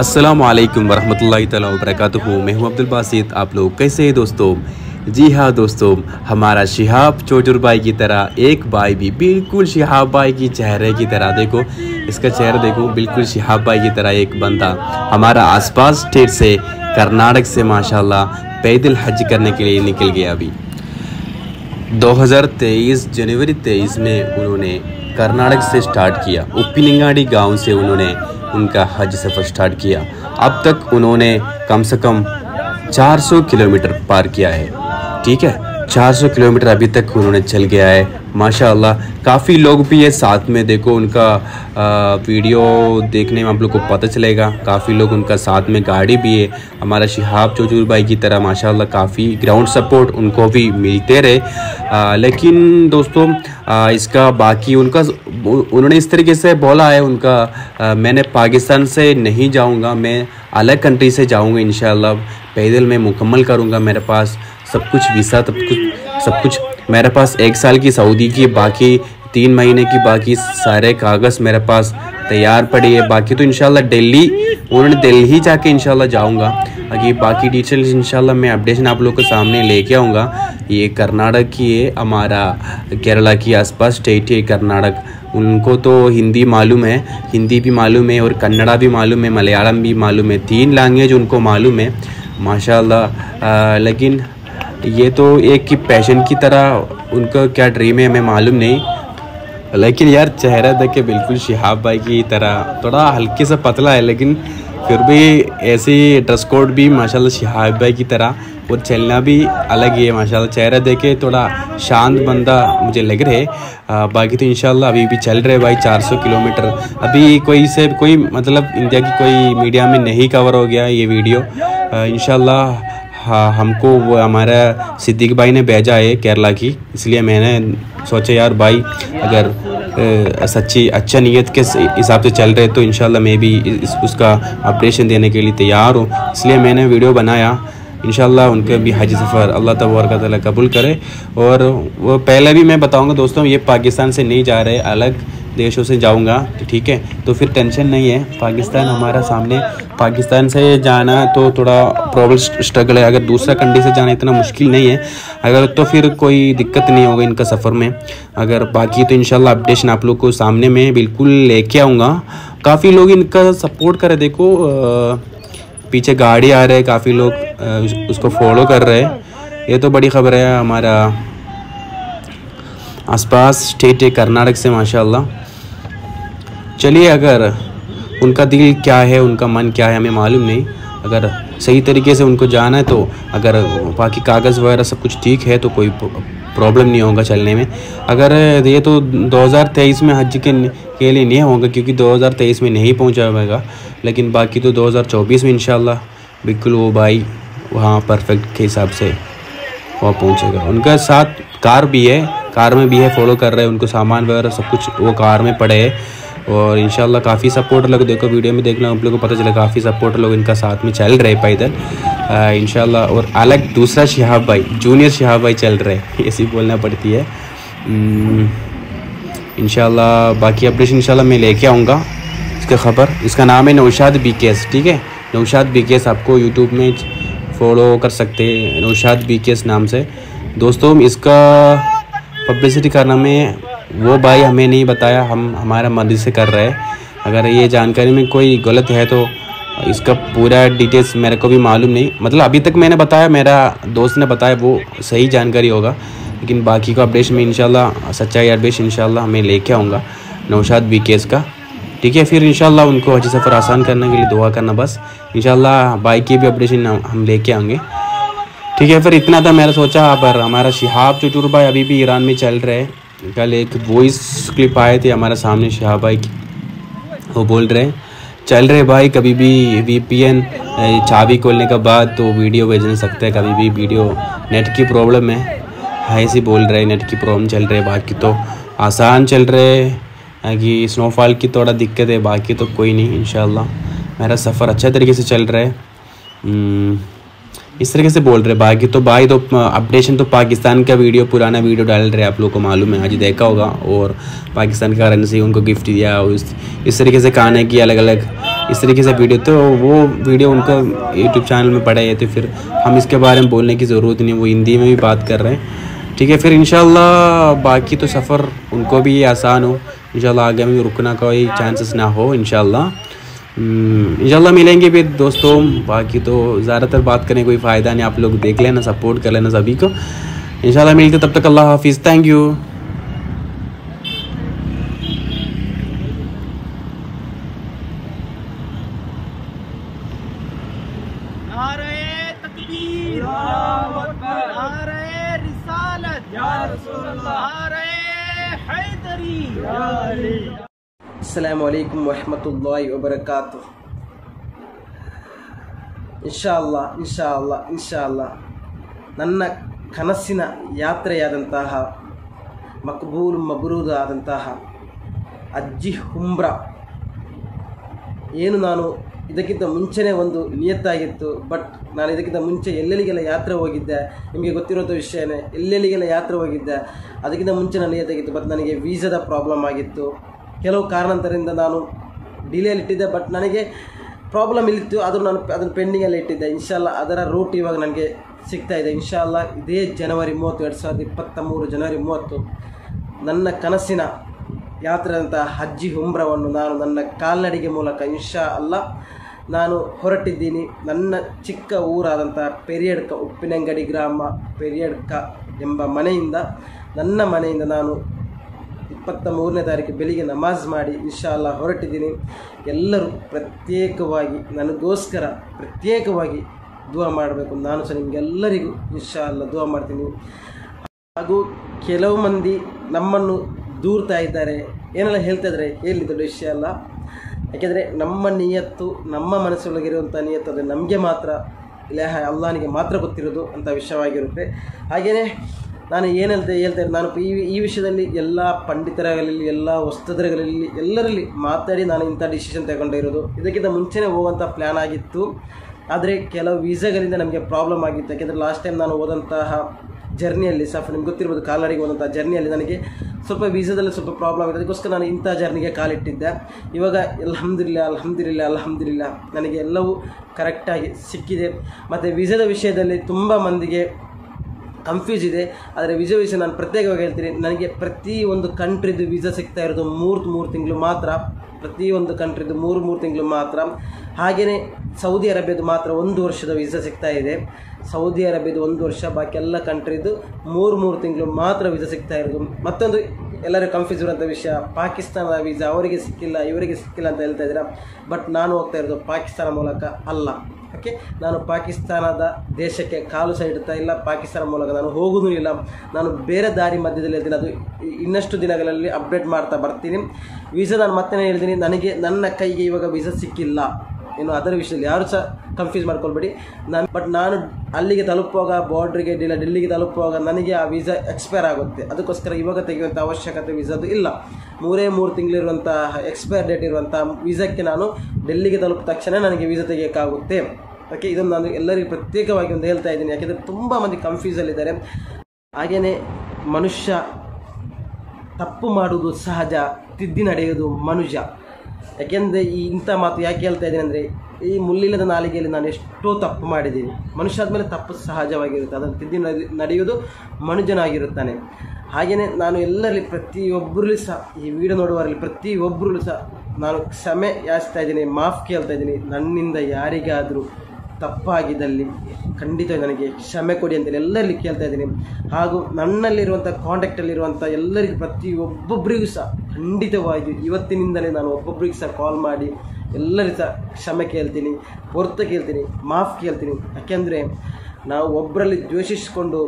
अस्सलामुअलैकुम वरहमतुल्लाहि तआला वबरकातुहू। मैं हूँ अब्दुल बासित। आप लोग कैसे हैं दोस्तों? जी हाँ दोस्तों, हमारा शिहाब चोटुर भाई की तरह एक भाई भी बिल्कुल शिहाब भाई की चेहरे की तरह, देखो इसका चेहरा देखो, बिल्कुल शिहाब भाई की तरह एक बंदा हमारा आसपास स्टेट से, कर्नाटक से माशाल्लाह पैदल हज करने के लिए निकल गया। अभी 2023 जनवरी 23 में उन्होंने कर्नाटक से स्टार्ट किया, पिलिंगाड़ी गाँव से उन्होंने उनका हज सफ़र स्टार्ट किया। अब तक उन्होंने कम से कम 400 किलोमीटर पार किया है, ठीक है, 400 किलोमीटर अभी तक उन्होंने चल गया है माशाल्लाह। काफ़ी लोग भी ये साथ में, देखो उनका वीडियो देखने में आप लोग को पता चलेगा, काफ़ी लोग उनका साथ में गाड़ी भी है। हमारा शिहाब चोटुर भाई की तरह माशाल्लाह काफ़ी ग्राउंड सपोर्ट उनको भी मिलते रहे। लेकिन दोस्तों इसका बाकी उनका उन्होंने इस तरीके से बोला है उनका, मैंने पाकिस्तान से नहीं जाऊँगा, मैं अलग कंट्री से जाऊँगा, इंशाल्लाह पैदल मैं मुकम्मल करूँगा, मेरे पास सब कुछ वीज़ा सब कुछ मेरे पास, 1 साल की सऊदी की, बाकी 3 महीने की, बाकी सारे कागज़ मेरे पास तैयार पड़ी है। बाकी तो इंशाल्लाह दिल्ली, उन्होंने दिल्ली जाके इंशाल्लाह जाऊँगा, कि बाकी डिटेल्स इंशाल्लाह मैं अपडेशन आप लोगों के सामने लेके आऊँगा। ये कर्नाटक की है, हमारा केरला की आसपास स्टेट है कर्नाटक। उनको तो हिंदी मालूम है, हिंदी भी मालूम है और कन्नड़ा भी मालूम है, मलयालम भी मालूम है, 3 लैंग्वेज उनको मालूम है माशाल्लाह। लेकिन ये तो एक की पैशन की तरह उनका क्या ड्रीम है हमें मालूम नहीं, लेकिन यार चेहरा देख के बिल्कुल शिहाब भाई की तरह, थोड़ा हल्के से पतला है लेकिन फिर भी ऐसी ड्रेस कोड भी माशाल्लाह शिहाब भाई की तरह, और चलना भी अलग ही है माशाल्लाह। चेहरा देख के थोड़ा शांत बंदा मुझे लग रहे है। बाकी तो इंशाल्लाह अभी भी चल रहे भाई 400 किलोमीटर। अभी कोई से कोई मतलब इंडिया की कोई मीडिया में नहीं कवर हो गया ये वीडियो इंशाल्लाह। हाँ, हमको वो हमारा सिद्दीक भाई ने भेजा है केरला की, इसलिए मैंने सोचा यार भाई अगर सच्ची अच्छा नीयत के हिसाब से चल रहे तो इंशाल्लाह मैं भी उसका अपडेशन देने के लिए तैयार हूँ, इसलिए मैंने वीडियो बनाया। इंशाल्लाह उनके भी हज सफ़र अल्लाह तबारक तआला कबूल करे। और वो पहले भी मैं बताऊँगा दोस्तों, ये पाकिस्तान से नहीं जा रहे, अलग देशों से जाऊंगा, ठीक है, तो फिर टेंशन नहीं है। पाकिस्तान हमारा सामने, पाकिस्तान से जाना तो थोड़ा प्रॉब्लम स्ट्रगल है, अगर दूसरा कंट्री से जाना इतना मुश्किल नहीं है, अगर तो फिर कोई दिक्कत नहीं होगा इनका सफ़र में। अगर बाकी तो इंशाल्लाह अपडेशन आप लोग को सामने में बिल्कुल लेके आऊँगा। काफ़ी लोग इनका सपोर्ट कर रहे, देखो पीछे गाड़ी आ रहे, काफ़ी लोग उसको फॉलो कर रहे हैं, ये तो बड़ी खबर है। हमारा आसपास स्टेट है कर्नाटक से माशाल्लाह। चलिए, अगर उनका दिल क्या है, उनका मन क्या है हमें मालूम नहीं, अगर सही तरीके से उनको जाना है तो, अगर बाकी कागज़ वगैरह सब कुछ ठीक है तो कोई प्रॉब्लम नहीं होगा चलने में। अगर ये तो 2023 में हज के लिए नहीं होगा, क्योंकि 2023 में नहीं पहुंचा होगा, लेकिन बाकी तो 2024 में इंशाल्लाह बिल्कुल वो भाई वहाँ परफेक्ट के हिसाब से वहाँ पहुँचेगा। उनका साथ कार भी है, कार में भी है, फॉलो कर रहे हैं उनको, सामान वगैरह सब कुछ वो कार में पड़े है, और इंशाल्लाह काफ़ी सपोर्ट लोग, देखो वीडियो में देखना आप लोगों को पता चला, काफ़ी सपोर्ट लोग इनका साथ में चल रहे पैदल इंशाल्लाह। और अलग दूसरा शिहाब भाई, जूनियर शिहाब भाई चल रहे, ऐसी बोलना पड़ती है इंशाल्लाह। बाकी अपडेशन इंशाल्लाह मैं लेके आऊँगा। इसका खबर, इसका नाम है नौशाद BKS, ठीक है, नौशाद BKS आपको यूट्यूब में फॉलो कर सकते हैं, नौशाद BKS नाम से। दोस्तों इसका पब्लिसिटी करना में वो भाई हमें नहीं बताया, हम हमारा मर्जी से कर रहे हैं। अगर ये जानकारी में कोई गलत है तो इसका पूरा डिटेल्स मेरे को भी मालूम नहीं, मतलब अभी तक मैंने बताया, मेरा दोस्त ने बताया, वो सही जानकारी होगा, लेकिन बाकी का अपडेट में इंशाल्लाह सच्चाई अपडेट इंशाल्लाह हमें लेके आऊँगा नौशाद BKS का, ठीक है। फिर इंशाल्लाह उनको हज सफ़र आसान करने के लिए दुआ करना बस, इंशाल्लाह भाई की भी अपडेशन हम लेके आएंगे, ठीक है। फिर इतना था मैंने सोचा, पर हमारा शिहाब चोटुर भाई अभी भी ईरान में चल रहे हैं। कल एक वॉइस क्लिप आए थे हमारे सामने शिहाब भाई की, वो बोल रहे हैं चल रहे भाई, कभी भी VPN चाबी खोलने के बाद तो वीडियो भेज नहीं सकते, कभी भी वीडियो नेट की प्रॉब्लम है, ऐसे बोल रहे नेट की प्रॉब्लम चल रही है। बाकी तो आसान चल रहे, कि स्नोफॉल की थोड़ा दिक्कत है, बाकी तो कोई नहीं इंशाल्लाह मेरा सफ़र अच्छे तरीके से चल रहा है, इस तरीके से बोल रहे। बाकी तो भाई तो अपडेशन तो पाकिस्तान का वीडियो, पुराना वीडियो डाल रहे आप लोगों को मालूम है, आज देखा होगा, और पाकिस्तान का करेंसी उनको गिफ्ट दिया, और इस तरीके से खाने की अलग अलग इस तरीके से वीडियो, तो वो वीडियो उनका यूट्यूब चैनल में पड़ा है, तो फिर हम इसके बारे में बोलने की ज़रूरत नहीं, वो हिंदी में भी बात कर रहे हैं। ठीक है, फिर इंशाल्लाह बाकी तो सफ़र उनको भी आसान हो, इंशाल्लाह आगे में रुकना का कोई चांसेस ना हो, इंशाल्लाह मिलेंगे फिर दोस्तों। बाकी तो ज़्यादातर बात करने कोई फ़ायदा नहीं, आप लोग देख लेना, सपोर्ट कर लेना सभी को, इंशाल्लाह मिलते, तब तक अल्लाह हाफिज़, थैंक यू। अस्सलामु अलैकुम वरहमतुल्लाहि वबरकातुह। इंशाअल्लाह इंशाअल्लाह इंशाअल्लाह ನನ್ನ ಕನಸಿನ ಯಾತ್ರೆಯಾದಂತಹ ಮಕ್ಬೂಲ್ ಮಬ್ರೂರ್ ಆದಂತಹ ಅಜ್ಜಿ ಹುಮ್ರಾ, ಏನು ನಾನು ಇದಕ್ಕಿಂತ ಮುಂಚೆನೇ ಒಂದು ನಿಯತ್ತಾಗಿತ್ತು, ಬಟ್ ನಾನು ಇದಕ್ಕಿಂತ ಮುಂಚೆ ಎಲ್ಲೆಲ್ಲಿಗೆಲ್ಲ ಯಾತ್ರೆ ಹೋಗಿದ್ದೆ, ನಿಮಗೆ ಗೊತ್ತಿರೋಂಥ ವಿಷಯನೇ, ಎಲ್ಲೆಲ್ಲಿಗೆಲ್ಲ ಯಾತ್ರೆ ಹೋಗಿದ್ದೆ, ಅದಕ್ಕಿಂತ ಮುಂಚೆ ನಾನು ನಿಯತ್ತಾಗಿತ್ತು, ಬಟ್ ನನಗೆ ವೀಸಾದ ಪ್ರಾಬ್ಲಮ್ ಆಗಿತ್ತು, ಕೆಲವು ಕಾರಣಾಂತರದಿಂದ ನಾನು ಡಿಲೇಲಿ ಇಟ್ಟಿದ್ದೆ, ಬಟ್ ನನಗೆ ಪ್ರಾಬ್ಲಮ್ ಇಲ್ಲಿತ್ತು, ಆದರೂ ನಾನು ಅದನ್ನು ಪೆಂಡಿಂಗಲ್ಲಿ ಇಟ್ಟಿದ್ದೆ। ಇನ್ಶಾಲ್ಲ ಅದರ ರೂಟ್ ಇವಾಗ ನನಗೆ ಸಿಗ್ತಾಯಿದೆ, ಇನ್ಶಾಲ್ಲ ಇದೇ ಜನವರಿ 30 2023 ಜನವರಿ 30 ನನ್ನ ಕನಸಿನ ಯಾತ್ರೆಯಂಥ ಹಜ್ಜಿ ಉಮ್ರಾವನ್ನು ನಾನು ನನ್ನ ಕಾಲ್ನಡಿಗೆ ಮೂಲಕ ಇನ್ಶಾ ಅಲ್ಲ ನಾನು ಹೊರಟಿದ್ದೀನಿ, ನನ್ನ ಚಿಕ್ಕ ಊರಾದಂಥ ಪೆರಿಯಡ್ಕ ಉಪ್ಪಿನಂಗಡಿ ಗ್ರಾಮ ಪೆರಿಯಡ್ಕ ಎಂಬ ಮನೆಯಿಂದ, ನನ್ನ ಮನೆಯಿಂದ ನಾನು 23ನೇ ತಾರೀಕು ಬೆಳಿಗ್ಗೆ ನಮಾಜ್ ಮಾಡಿ ಇನ್ಶಾ ಅಲ್ಲ ಹೊರಟಿದ್ದೀನಿ। ಎಲ್ಲರೂ ಪ್ರತ್ಯೇಕವಾಗಿ ನನಗೋಸ್ಕರ ಪ್ರತ್ಯೇಕವಾಗಿ ದುವಾ ಮಾಡಬೇಕು, ನಾನು ಸಹ ನಿಮಗೆಲ್ಲರಿಗೂ ಇನ್ಶಾ ಅಲ್ಲ ದುವಾ ಮಾಡ್ತೀನಿ। ಹಾಗೂ ಕೆಲವು ಮಂದಿ ನಮ್ಮನ್ನು ದೂರ್ತಾ ಇದ್ದಾರೆ, ಏನೆಲ್ಲ ಹೇಳ್ತಾ ಇದ್ದಾರೆ, ಹೇಳಿ ದೊಡ್ಡ ವಿಷಯ ಅಲ್ಲ, ಯಾಕೆಂದರೆ ನಮ್ಮ ನಿಯತ್ತು ನಮ್ಮ ಮನಸ್ಸೊಳಗಿರುವಂಥ ನಿಯತ್ತು ಅದು ನಮಗೆ ಮಾತ್ರ ಇಲಾಹ ಅಲ್ಲಾನಿಗೆ ಮಾತ್ರ ಗೊತ್ತಿರೋದು ಅಂತ ವಿಷಯವಾಗಿರುತ್ತೆ। ಹಾಗೆಯೇ ನಾನು ಹೇಳ್ತೇನೆ, ನಾನು ಈ ವಿಷಯದಲ್ಲಿ ಎಲ್ಲ ಪಂಡಿತರಗಳಲ್ಲಿ ಎಲ್ಲ ವಸ್ತುದರಗಳಲ್ಲಿ ಎಲ್ಲರಲ್ಲಿ ಮಾತಾಡಿ ನಾನು ಇಂಥ ಡಿಸಿಷನ್ ತಗೊಂಡಿರೋದು, ಇದಕ್ಕಿಂತ ಮುಂಚೆನೇ ಹೋಗುವಂಥ ಪ್ಲ್ಯಾನ್ ಆಗಿತ್ತು, ಆದರೆ ಕೆಲವು ವೀಸಾಗಳಿಂದ ನಮಗೆ ಪ್ರಾಬ್ಲಮ್ ಆಗಿತ್ತು, ಯಾಕೆಂದರೆ ಲಾಸ್ಟ್ ಟೈಮ್ ನಾನು ಹೋದಂತಹ ಜರ್ನಿಯಲ್ಲಿ ಸಫ್ ನಿಮ್ಗೆ ಗೊತ್ತಿರ್ಬೋದು, ಕಾಲ್ನಡಿಗೆ ಹೋದಂಥ ಜರ್ನಿಯಲ್ಲಿ ನನಗೆ ಸ್ವಲ್ಪ ವೀಸಾದಲ್ಲಿ ಸ್ವಲ್ಪ ಪ್ರಾಬ್ಲಮ್ ಆಗಿದೆ, ಅದಕ್ಕೋಸ್ಕರ ನಾನು ಇಂಥ ಜರ್ನಿಗೆ ಕಾಲಿಟ್ಟಿದ್ದೆ। ಇವಾಗ ಅಲ್ಹಮ್ದುಲಿಲ್ಲಾಹ್ ಅಲ್ಹಮ್ದುಲಿಲ್ಲಾಹ್ ಅಲ್ಹಮ್ದುಲಿಲ್ಲಾಹ್ ನನಗೆ ಎಲ್ಲವೂ ಕರೆಕ್ಟಾಗಿ ಸಿಕ್ಕಿದೆ। ಮತ್ತು ವೀಸಾದ ವಿಷಯದಲ್ಲಿ ತುಂಬ ಮಂದಿಗೆ ಕನ್ಫ್ಯೂಸ್ ಇದೆ, ಆದರೆ ವೀಸಾ ವಿಷಯ ನಾನು ಪ್ರತ್ಯೇಕವಾಗಿ ಹೇಳ್ತೀನಿ, ನನಗೆ ಪ್ರತಿಯೊಂದು ಕಂಟ್ರಿದು ವೀಸಾ ಸಿಗ್ತಾ ಇರೋದು ಮೂರು ತಿಂಗಳು ಮಾತ್ರ, ಪ್ರತಿಯೊಂದು ಕಂಟ್ರಿದು ಮೂರು ತಿಂಗಳು ಮಾತ್ರ। ಹಾಗೆಯೇ ಸೌದಿ ಅರೇಬಿಯಾದು ಮಾತ್ರ 1 ವರ್ಷದ ವೀಸಾ ಸಿಗ್ತಾ ಇದೆ, ಸೌದಿ ಅರೇಬಿಯಾದು 1 ವರ್ಷ, ಬಾಕಿ ಎಲ್ಲ ಕಂಟ್ರಿದು ಮೂರು ತಿಂಗಳು ಮಾತ್ರ ವೀಸಾ ಸಿಗ್ತಾ ಇರೋದು। ಮತ್ತೊಂದು ಎಲ್ಲರೂ ಕನ್ಫ್ಯೂಸ್ ಇರುವಂಥ ವಿಷಯ, ಪಾಕಿಸ್ತಾನದ ವೀಸಾ ಅವರಿಗೆ ಸಿಕ್ಕಿಲ್ಲ ಇವರಿಗೆ ಸಿಕ್ಕಿಲ್ಲ ಅಂತ ಹೇಳ್ತಾ ಇದ್ದೀರಾ, ಬಟ್ ನಾನು ಹೋಗ್ತಾ ಇರೋದು ಪಾಕಿಸ್ತಾನ ಮೂಲಕ ಅಲ್ಲ, ಓಕೆ, ನಾನು ಪಾಕಿಸ್ತಾನದ ದೇಶಕ್ಕೆ ಕಾಲು ಸಹ ಇಡ್ತಾ ಇಲ್ಲ, ಪಾಕಿಸ್ತಾನ ಮೂಲಕ ನಾನು ಹೋಗೋದೂ ಇಲ್ಲ, ನಾನು ಬೇರೆ ದಾರಿ ಮಧ್ಯದಲ್ಲಿ ಹೇಳ್ತೀನಿ, ಅದು ಇನ್ನಷ್ಟು ದಿನಗಳಲ್ಲಿ ಅಪ್ಡೇಟ್ ಮಾಡ್ತಾ ಬರ್ತೀನಿ। ವೀಸಾ ನಾನು ಮತ್ತೆ ಹೇಳ್ತೀನಿ, ನನಗೆ ನನ್ನ ಕೈಗೆ ಇವಾಗ ವೀಸಾ ಸಿಕ್ಕಿಲ್ಲ, ಏನು ಅದರ ವಿಷಯದಲ್ಲಿ ಯಾರು ಸಹ ಕನ್ಫ್ಯೂಸ್ ಮಾಡ್ಕೊಳ್ಬೇಡಿ, ನಾನು ಅಲ್ಲಿಗೆ ತಲುಪುವಾಗ ಬಾರ್ಡ್ರಿಗೆ ಇಲ್ಲ ಡೆಲ್ಲಿಗೆ ತಲುಪುವಾಗ ನನಗೆ ಆ ವೀಸಾ ಎಕ್ಸ್ಪೈರ್ ಆಗುತ್ತೆ, ಅದಕ್ಕೋಸ್ಕರ ಇವಾಗ ತೆಗೆಯುವಂಥ ಅವಶ್ಯಕತೆ ವೀಸಾದು ಇಲ್ಲ। ಮೂರು ತಿಂಗಳಿರುವಂಥ ಎಕ್ಸ್ಪೈರ್ ಡೇಟ್ ಇರುವಂಥ ವೀಸಾಕ್ಕೆ ನಾನು ಡೆಲ್ಲಿಗೆ ತಲುಪಿದ ತಕ್ಷಣ ನನಗೆ ವೀಸಾ ತೆಗೆಯೋಕ್ಕಾಗುತ್ತೆ, ಓಕೆ, ಇದನ್ನು ನಾನು ಎಲ್ಲರಿಗೂ ಪ್ರತ್ಯೇಕವಾಗಿ ಒಂದು ಹೇಳ್ತಾ ಇದ್ದೀನಿ, ಯಾಕೆಂದರೆ ತುಂಬ ಮಂದಿ ಕನ್ಫ್ಯೂಸಲ್ಲಿದ್ದಾರೆ। ಹಾಗೆಯೇ ಮನುಷ್ಯ ತಪ್ಪು ಮಾಡುವುದು ಸಹಜ, ತಿದ್ದಿ ನಡೆಯೋದು ಮನುಜ, ಯಾಕೆಂದರೆ ಈ ಇಂಥ ಮಾತು ಯಾಕೆ ಹೇಳ್ತಾ ಇದ್ದೀನಿ ಅಂದರೆ, ಈ ಮುಳ್ಳಿಲ್ಲದ ನಾಲಿಗೆಯಲ್ಲಿ ನಾನು ಎಷ್ಟೋ ತಪ್ಪು ಮಾಡಿದ್ದೀನಿ, ಮನುಷ್ಯ ಆದಮೇಲೆ ತಪ್ಪು ಸಹಜವಾಗಿರುತ್ತೆ, ಅದನ್ನು ತಿದ್ದಿ ನಡೆಯೋದು ಮನುಜನಾಗಿರುತ್ತಾನೆ। ಹಾಗೆಯೇ ನಾನು ಎಲ್ಲರಲ್ಲಿ ಪ್ರತಿಯೊಬ್ಬರಲ್ಲಿ ಸಹ ಈ ವಿಡಿಯೋ ನೋಡುವವರಲ್ಲಿ ಪ್ರತಿಯೊಬ್ಬರಲ್ಲೂ ಸಹ ನಾನು ಕ್ಷಮೆ ಯಾಚಿಸ್ತಾ ಇದ್ದೀನಿ, ಮಾಫ್ ಕೇಳ್ತಾ ಇದ್ದೀನಿ, ನನ್ನಿಂದ ಯಾರಿಗಾದರೂ ತಪ್ಪಾಗಿದ್ದಲ್ಲಿ ಖಂಡಿತ ನನಗೆ ಕ್ಷಮೆ ಕೊಡಿ ಅಂತೇಳಿ ಎಲ್ಲರಲ್ಲಿ ಕೇಳ್ತಾ ಇದ್ದೀನಿ। ಹಾಗೂ ನನ್ನಲ್ಲಿರುವಂಥ ಕಾಂಟ್ಯಾಕ್ಟಲ್ಲಿರುವಂಥ ಎಲ್ಲರಿಗೂ ಪ್ರತಿಯೊಬ್ಬೊಬ್ಬರಿಗೂ ಸಹ ಖಂಡಿತವಾಗಿಯೂ ಇವತ್ತಿನಿಂದಲೇ ನಾನು ಒಬ್ಬೊಬ್ಬರಿಗೂ ಸಹ ಕಾಲ್ ಮಾಡಿ ಎಲ್ಲರಿಗೂ ಸಹ ಕ್ಷಮೆ ಕೇಳ್ತೀನಿ, ಹೊರತು ಕೇಳ್ತೀನಿ, ಮಾಫ್ ಕೇಳ್ತೀನಿ, ಯಾಕೆಂದರೆ ನಾವು ಒಬ್ಬರಲ್ಲಿ ದ್ವೇಷಿಸ್ಕೊಂಡು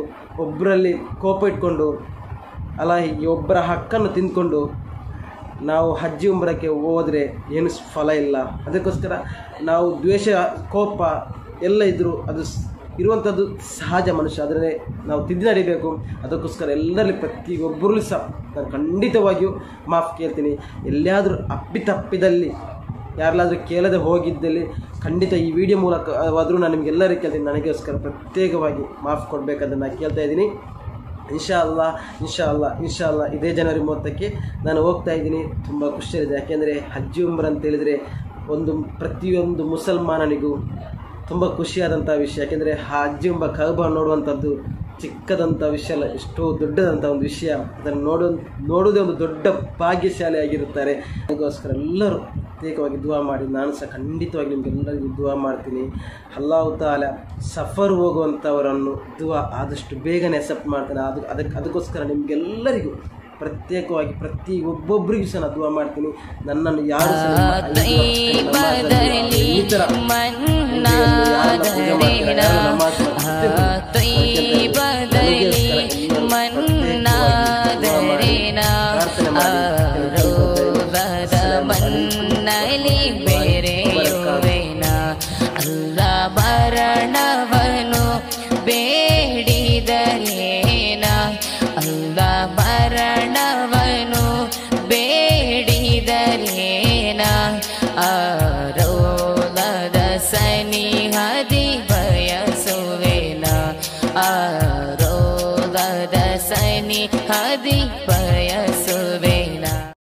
ಒಬ್ಬರಲ್ಲಿ ಕೋಪ ಇಟ್ಕೊಂಡು ಅಲ್ಲ ಈ ಒಬ್ಬರ ಹಕ್ಕನ್ನು ತಿಂದ್ಕೊಂಡು ನಾವು ಹಜ್ಜಿ ಉಮ್ರಕ್ಕೆ ಹೋದರೆ ಏನು ಫಲ ಇಲ್ಲ, ಅದಕ್ಕೋಸ್ಕರ ನಾವು ದ್ವೇಷ ಕೋಪ ಎಲ್ಲ ಇದ್ದರೂ ಅದು ಇರುವಂಥದ್ದು ಸಹಜ, ಮನುಷ್ಯ ಅದನ್ನೇ ನಾವು ತಿದ್ದಿ ನಡಿಬೇಕು, ಅದಕ್ಕೋಸ್ಕರ ಎಲ್ಲರಲ್ಲಿ ಪ್ರತಿಯೊಬ್ಬರಲ್ಲೂ ಸಹ ನಾನು ಖಂಡಿತವಾಗಿಯೂ ಮಾಫ್ ಕೇಳ್ತೀನಿ। ಎಲ್ಲಿಯಾದರೂ ಅಪ್ಪಿತಪ್ಪಿದಲ್ಲಿ ಯಾರಲ್ಲಾದರೂ ಕೇಳದೆ ಹೋಗಿದ್ದಲ್ಲಿ ಖಂಡಿತ ಈ ವಿಡಿಯೋ ಮೂಲಕ ಆದರೂ ನಾನು ನಿಮಗೆಲ್ಲರಿಗೂ ಕೇಳ್ತೀನಿ, ನನಗೋಸ್ಕರ ಪ್ರತ್ಯೇಕವಾಗಿ ಮಾಫ್ ಕೊಡಬೇಕಂತ ನಾನು ಕೇಳ್ತಾ ಇದ್ದೀನಿ। ಇನ್ಶಾ ಅಲ್ಲಾ ಇನ್ಶಾ ಅಲ್ಲಾ ಇನ್ಶಾ ಅಲ್ಲಾ ಇದೇ ಜನವರಿ 30ಕ್ಕೆ ನಾನು ಹೋಗ್ತಾ ಇದ್ದೀನಿ, ತುಂಬ ಖುಷಿಯಿದೆ, ಯಾಕೆಂದರೆ ಹಜ್ಜಿ ಉಮ್ರಾ ಅಂತೇಳಿದರೆ ಒಂದು ಪ್ರತಿಯೊಂದು ಮುಸಲ್ಮಾನನಿಗೂ ತುಂಬ ಖುಷಿಯಾದಂಥ ವಿಷಯ. ಯಾಕೆಂದರೆ ಹಜ್ ಎಂಬ ಕಅಬ ನೋಡುವಂಥದ್ದು ಚಿಕ್ಕದಂಥ ವಿಷಯ ಅಲ್ಲ, ಎಷ್ಟೋ ದೊಡ್ಡದಂಥ ಒಂದು ವಿಷಯ. ಅದನ್ನು ನೋಡೋದೇ ಒಂದು ದೊಡ್ಡ ಭಾಗ್ಯಶಾಲಿ ಆಗಿರುತ್ತಾರೆ. ಅದಕ್ಕೋಸ್ಕರ ಎಲ್ಲರೂ ಪ್ರತ್ಯೇಕವಾಗಿ ದುವಾ ಮಾಡಿ, ನಾನು ಸಹ ಖಂಡಿತವಾಗಿ ನಿಮಗೆಲ್ಲರಿಗೂ ದುವಾ ಮಾಡ್ತೀನಿ. ಅಲ್ಲಾಹು ತಾಲ ಸಫರ್ ಹೋಗುವಂಥವರನ್ನು ದುವಾ ಆದಷ್ಟು ಬೇಗನೆ ಅಕ್ಸೆಪ್ಟ್ ಮಾಡ್ತಾನೆ. ಅದಕ್ಕೋಸ್ಕರ ನಿಮಗೆಲ್ಲರಿಗೂ ಪ್ರತ್ಯೇಕವಾಗಿ ಪ್ರತಿ ಒಬ್ಬೊಬ್ಬರಿಗೂ ಸಹ ನಾನು ದುವಾ ಮಾಡ್ತೀನಿ. ನನ್ನನ್ನು ಯಾರು ಈ ಥರ Hadi payas